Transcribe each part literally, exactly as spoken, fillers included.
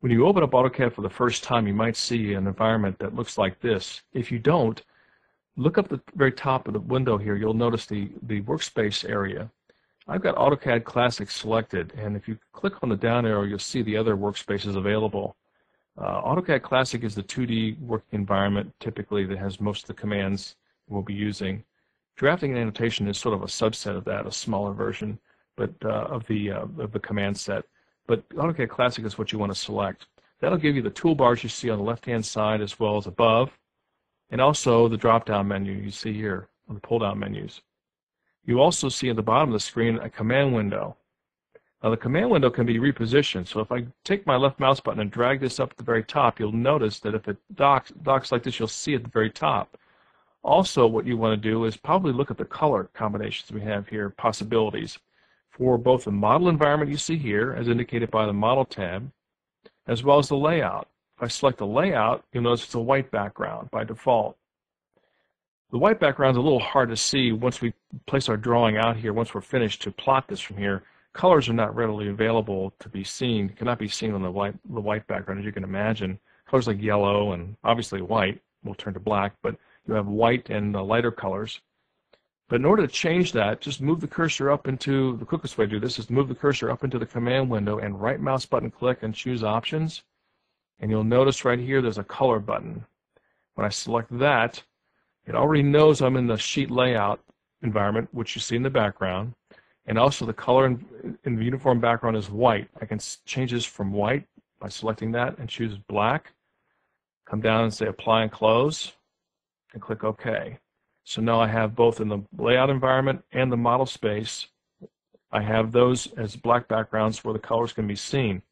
When you open up AutoCAD for the first time, you might see an environment that looks like this. If you don't, look up the very top of the window here. You'll notice the, the workspace area. I've got AutoCAD Classic selected, and if you click on the down arrow, you'll see the other workspaces available. Uh, AutoCAD Classic is the two D working environment, typically, that has most of the commands we'll be using. Drafting and annotation is sort of a subset of that, a smaller version but uh, of, the, uh, of the command set. But AutoCAD Classic is what you want to select. That'll give you the toolbars you see on the left-hand side as well as above, and also the drop-down menu you see here on the pull-down menus. You also see at the bottom of the screen a command window. Now the command window can be repositioned, so if I take my left mouse button and drag this up to the very top, you'll notice that if it docks, docks like this, you'll see at the very top. Also, what you want to do is probably look at the color combinations we have here, possibilities, for both the model environment you see here, as indicated by the model tab, as well as the layout. If I select the layout, you'll notice it's a white background by default. The white background is a little hard to see once we place our drawing out here, once we're finished to plot this from here. Colors are not readily available to be seen, cannot be seen on the white, the white background, as you can imagine. Colors like yellow and obviously white will turn to black, but you have white and uh, lighter colors. But in order to change that, just move the cursor up into, the quickest way to do this is move the cursor up into the command window and right mouse button click and choose options. And you'll notice right here there's a color button. When I select that, it already knows I'm in the sheet layout environment, which you see in the background, and also the color in, in the uniform background is white. I can change this from white by selecting that and choose black, come down and say apply and close, and click OK. So now I have both in the layout environment and the model space, I have those as black backgrounds where the colors can be seen.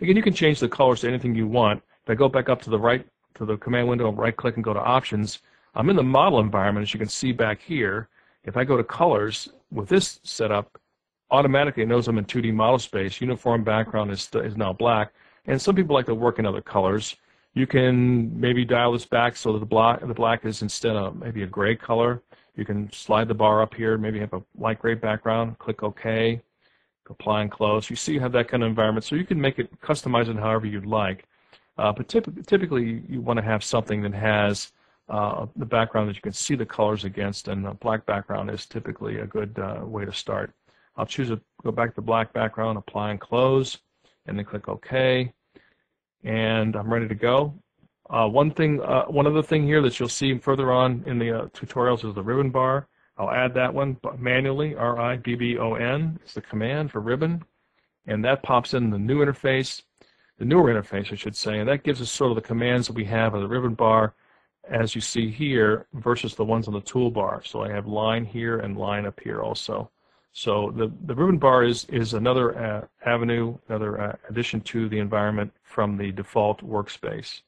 Again, you can change the colors to anything you want. If I go back up to the right, to the command window, right click and go to options, I'm in the model environment, as you can see back here. If I go to colors with this setup, automatically it knows I'm in two D model space. Uniform background is, is now black, and some people like to work in other colors. You can maybe dial this back so that the black, the black is instead of maybe a gray color. You can slide the bar up here, maybe have a light gray background, click OK, apply and close. You see you have that kind of environment, so you can make it, customize it however you'd like. Uh, but typ typically you want to have something that has uh, the background that you can see the colors against, and a black background is typically a good uh, way to start. I'll choose to go back to black background, apply and close, and then click OK. And I'm ready to go. Uh, one thing, uh, one other thing here that you'll see further on in the uh, tutorials is the ribbon bar. I'll add that one manually, R I B B O N is the command for ribbon, and that pops in the new interface, the newer interface I should say, and that gives us sort of the commands that we have on the ribbon bar as you see here versus the ones on the toolbar. So I have line here and line up here also. So the, the ribbon bar is, is another uh, avenue, another uh, addition to the environment from the default workspace.